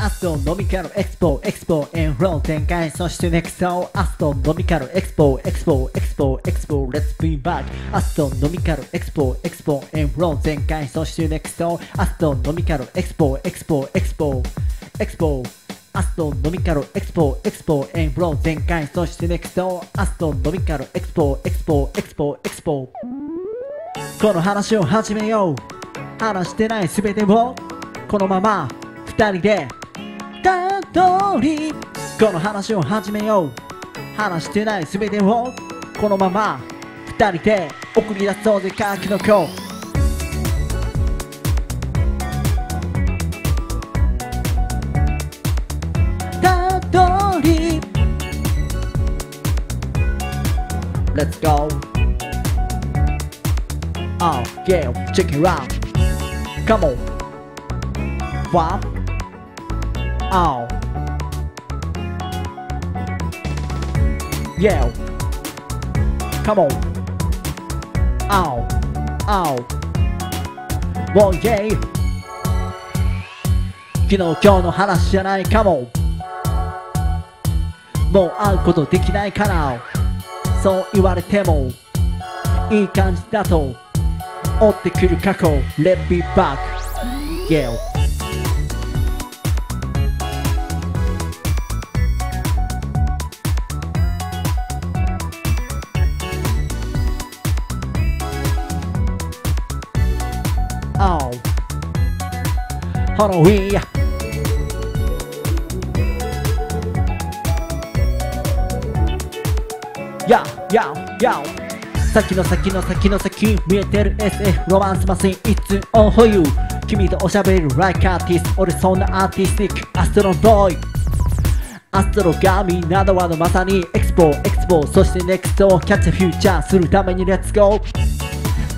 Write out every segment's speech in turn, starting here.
Astronomical Expo enroll 展開そして next time Astronomical Expo let's bring back Astronomical Expo enroll 展開そして next time Astronomical Expo Astronomical Expo enroll 展開そして next time Astronomical Expo この話を始めよう話してない全てをこのまま二人でたとりこの話を始めよう話してない全てをこのまま二人で送り出そうぜかきのこたとり Let's go Oh yeah check it out Come on Wow Oh Yeah Come on Ow Ow Oh yeah 昨日今日の話じゃないかももう会うことできないからそう言われてもいい感じだと追ってくる過去 Let me back Yeah Oh, Halloween. Yeah, yeah, yeah. 先の先の先の先見えてる SF ロマンスマシン It's on for you 君とおしゃべり Like アーティスト俺そんなアーティスティックアストロボーイアストロ神などはまさにエクスポそして NEXT をキャッチフューチャーするために Let's go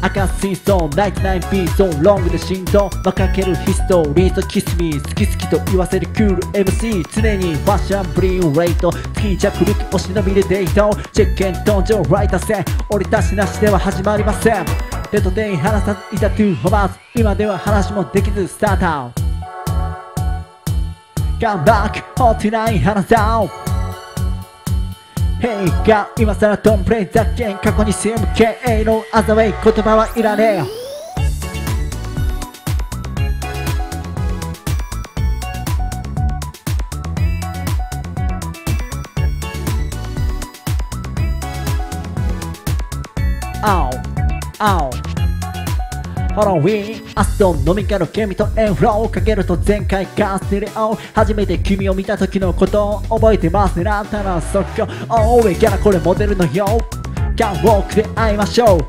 赤水槽99ピーソンロングで振動まかけるヒストリーとキスミー好き好きと言わせるクール MC 常にファッションブリーンレイト月着陸お忍びでデートチェックエントン上ライター戦俺たちなしでは始まりません手と手に離さずいたトゥーホバーズ今では話もできずスタートカムバック落ちない話だHey girl, 今さらドンプレイザゲン過去に CMK のアザウェイ言葉はいらねえ青青ハロウィーンアストン飲み会の君とエンフローをかけると前回ガステレオ初めて君を見た時のことを覚えてますねランタナー即興オーウェイギャラこれモデルのよキャンウォークで会いましょう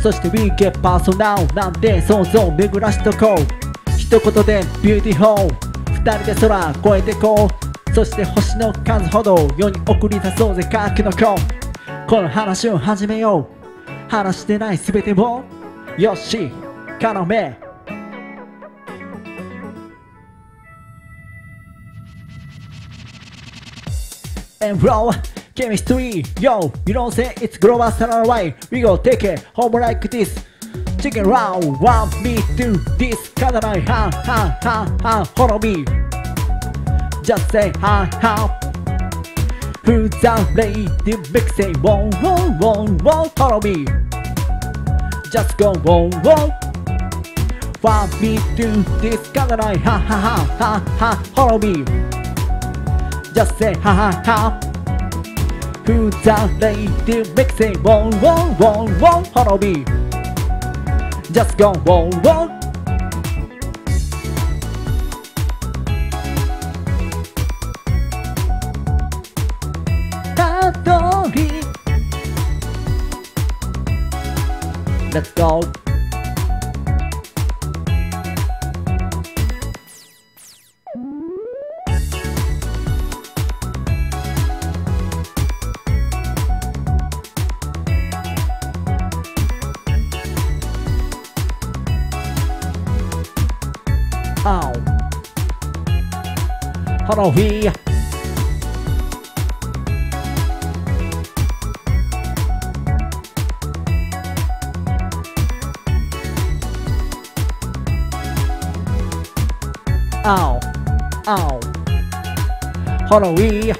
そして We get personal なんて想像を巡らしとこう一言で Beautiful 二人で空越えてこうそして星の数ほど世に送り出そうぜかきのここの話を始めよう話してない全てをよしCount on me. And roll chemistry, yo. You don't say it's global standard right. We go take it home like this. Chicken round, want me to this? Cut my hand, follow me. Just say ha. Who's that lady? Mix say won't, follow me. Just go won't. Want me to this kind of night? Ha ha ha ha ha! Follow me. Just say ha ha ha. Who's that lady? Make say whoa! Follow me. Just go whoa! Let's go. Ow. Hello here. Ow. Ow. Holloway.